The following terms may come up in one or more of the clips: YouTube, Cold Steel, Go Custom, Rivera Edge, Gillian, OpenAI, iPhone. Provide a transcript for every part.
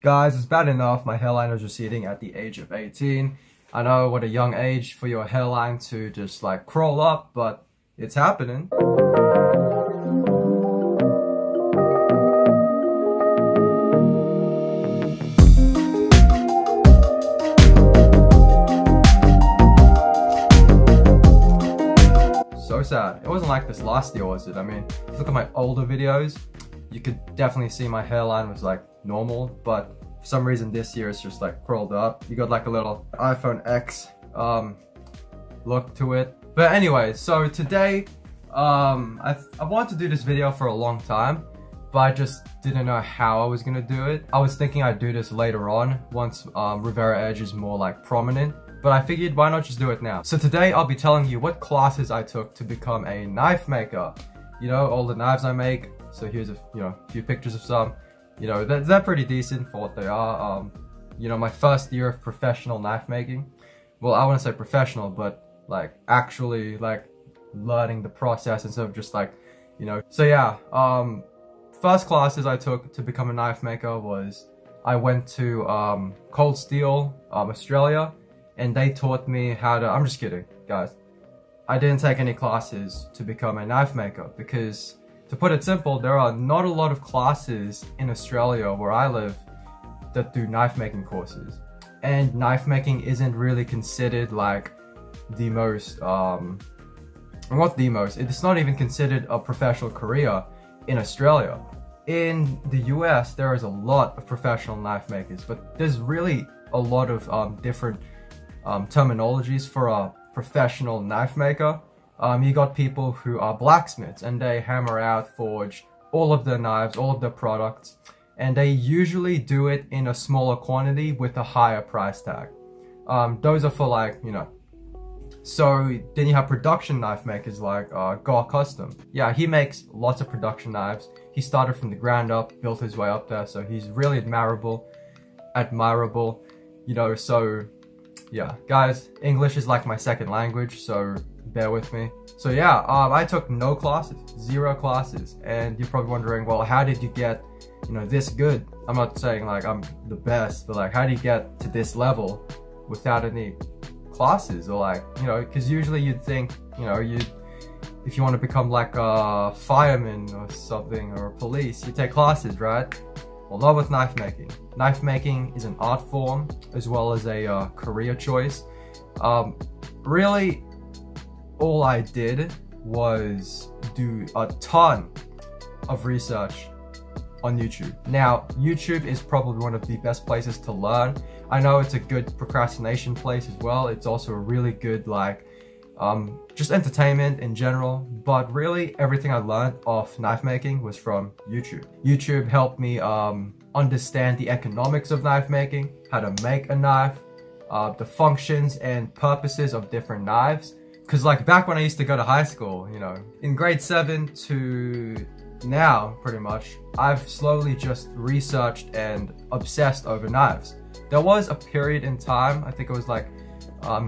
Guys, it's bad enough my hairline was receding at the age of 18. I know what a young age for your hairline to just like crawl up, but it's happening. So sad. It wasn't like this last year, was it? I mean, if you look at my older videos, you could definitely see my hairline was like normal, but for some reason this year it's just like curled up. You got like a little iPhone X look to it. But anyway, so today I wanted to do this video for a long time, but I just didn't know how I was gonna do it. I was thinking I'd do this later on once Rivera Edge is more like prominent, but I figured why not just do it now. So today I'll be telling you what classes I took to become a knife maker. You know, all the knives I make. So here's a few pictures of some. You know, they're pretty decent for what they are. You know, my first year of professional knife making. Well, I wouldn't say professional, but like actually like learning the process instead of just like, you know. So yeah, first classes I took to become a knife maker was I went to Cold Steel, Australia, and they taught me how to. I'm just kidding, guys. I didn't take any classes to become a knife maker because, to put it simple, there are not a lot of classes in Australia where I live that do knife making courses. And knife making isn't really considered like the most, not the most, it's not even considered a professional career in Australia. In the US, there is a lot of professional knife makers, but there's really a lot of different terminologies for a professional knife maker. You got people who are blacksmiths and they hammer out, forge all of their knives, all of their products, and they usually do it in a smaller quantity with a higher price tag. Those are for like, you know. So then you have production knife makers like Go Custom. Yeah, he makes lots of production knives. He started from the ground up, built his way up there, so he's really admirable, you know. So yeah, guys, English is like my second language, so bear with me. So yeah, I took no classes, zero classes, and you're probably wondering, well, how did you get, you know, this good? I'm not saying like I'm the best, but like, how do you get to this level without any classes? Or like, you know, because usually you'd think, you know, if you want to become like a fireman or something, or a police, you take classes, right? Well, not with knife making. Knife making is an art form as well as a career choice. Really, all I did was do a ton of research on YouTube. Now, YouTube is probably one of the best places to learn. I know it's a good procrastination place as well. It's also a really good, like, just entertainment in general, but really everything I learned off knife making was from YouTube. YouTube helped me understand the economics of knife making, how to make a knife, the functions and purposes of different knives. Cause like back when I used to go to high school, you know, in grade 7 to now pretty much, I've slowly just researched and obsessed over knives. There was a period in time, I think it was like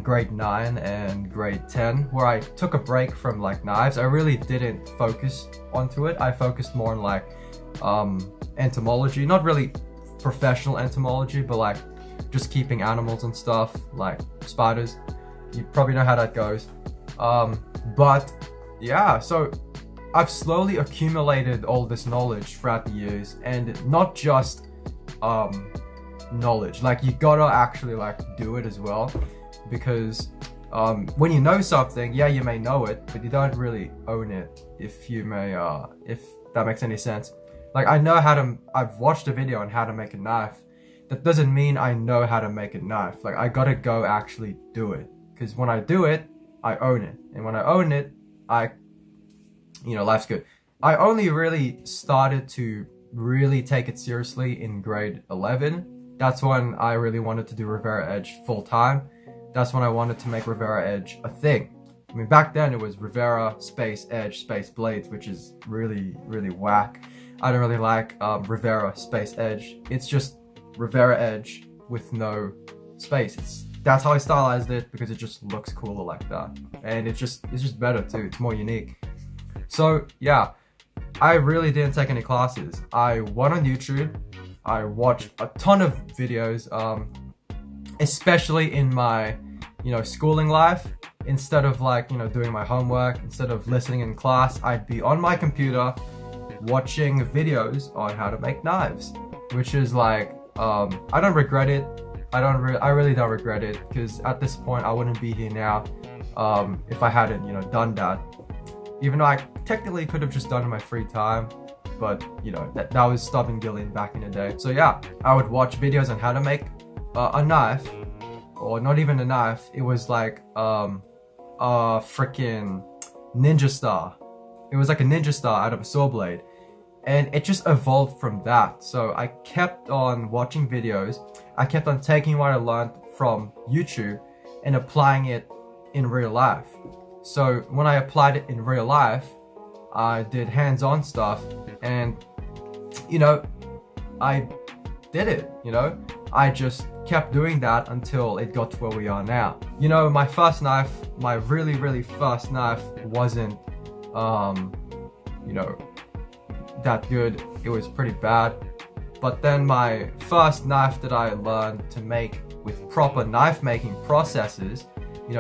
grade 9 and grade 10, where I took a break from like knives. I really didn't focus onto it. I focused more on like entomology, not really professional entomology, but like just keeping animals and stuff like spiders. You probably know how that goes. But yeah, so I've slowly accumulated all this knowledge throughout the years, and not just knowledge, like you gotta actually like do it as well, because when you know something, yeah, you may know it, but you don't really own it, if that makes any sense. Like I know how to, I've watched a video on how to make a knife. That doesn't mean I know how to make a knife. Like I gotta go actually do it, because when I do it, I own it, and when I own it, you know, life's good. I only really started to really take it seriously in grade 11. That's when I really wanted to do Rivera Edge full time. That's when I wanted to make Rivera Edge a thing. I mean, back then it was Rivera space Edge space blades, which is really, really whack. I don't really like Rivera space Edge. It's just Rivera Edge with no space. That's how I stylized it, because it just looks cooler like that, and it's just better too. It's more unique. So yeah, I really didn't take any classes. I went on YouTube. I watch a ton of videos, especially in my, schooling life. Instead of doing my homework, instead of listening in class, I'd be on my computer watching videos on how to make knives, which is like, I don't regret it. I really don't regret it, because at this point I wouldn't be here now if I hadn't done that. Even though I technically could have just done it in my free time, but that was stopping Gillian back in the day. So yeah, I would watch videos on how to make a knife, or not even a knife. It was like a freaking ninja star. It was like a ninja star out of a saw blade, and it just evolved from that. So I kept on watching videos. I kept on taking what I learned from YouTube and applying it in real life. So when I applied it in real life, I did hands-on stuff, and I did it. I just kept doing that until it got to where we are now. My first knife, my really, really first knife, wasn't that good. It was pretty bad. But then my first knife that I learned to make with proper knife making processes,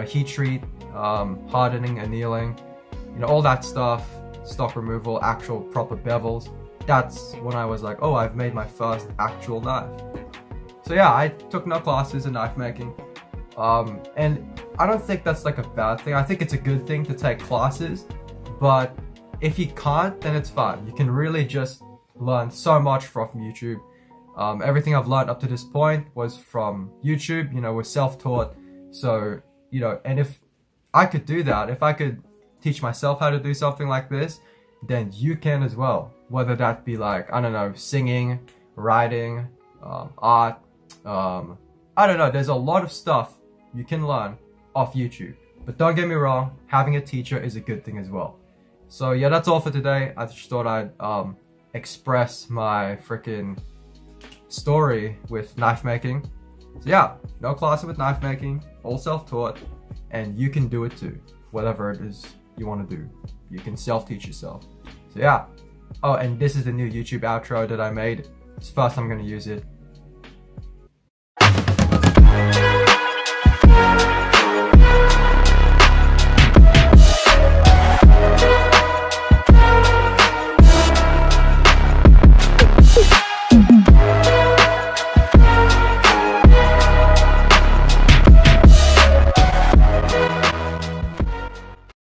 heat treat, hardening, annealing, all that stuff, stock removal, actual proper bevels, that's when I was like, oh, I've made my first actual knife. So yeah, I took no classes in knife making, and I don't think that's like a bad thing. I think it's a good thing to take classes, but if you can't, then it's fine. You can really just learn so much from YouTube. Everything I've learned up to this point was from YouTube. We're self-taught. So, and if I could do that, if I could teach myself how to do something like this, then you can as well. Whether that be like, I don't know, singing, writing, art, I don't know. There's a lot of stuff you can learn off YouTube. But don't get me wrong, having a teacher is a good thing as well. So yeah, that's all for today. I just thought I'd express my freaking story with knife making. So yeah, no class with knife making, all self-taught, and you can do it too. Whatever it is you want to do, you can self-teach yourself. So yeah. Oh, and this is the new YouTube outro that I made. It's the first time I'm going to use it.